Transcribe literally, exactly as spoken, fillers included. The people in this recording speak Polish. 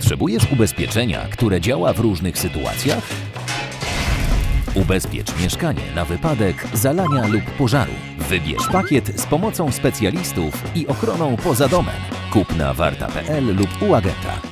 Potrzebujesz ubezpieczenia, które działa w różnych sytuacjach? Ubezpiecz mieszkanie na wypadek zalania lub pożaru. Wybierz pakiet z pomocą specjalistów i ochroną poza domem. Kup na warta kropka p l lub u agenta.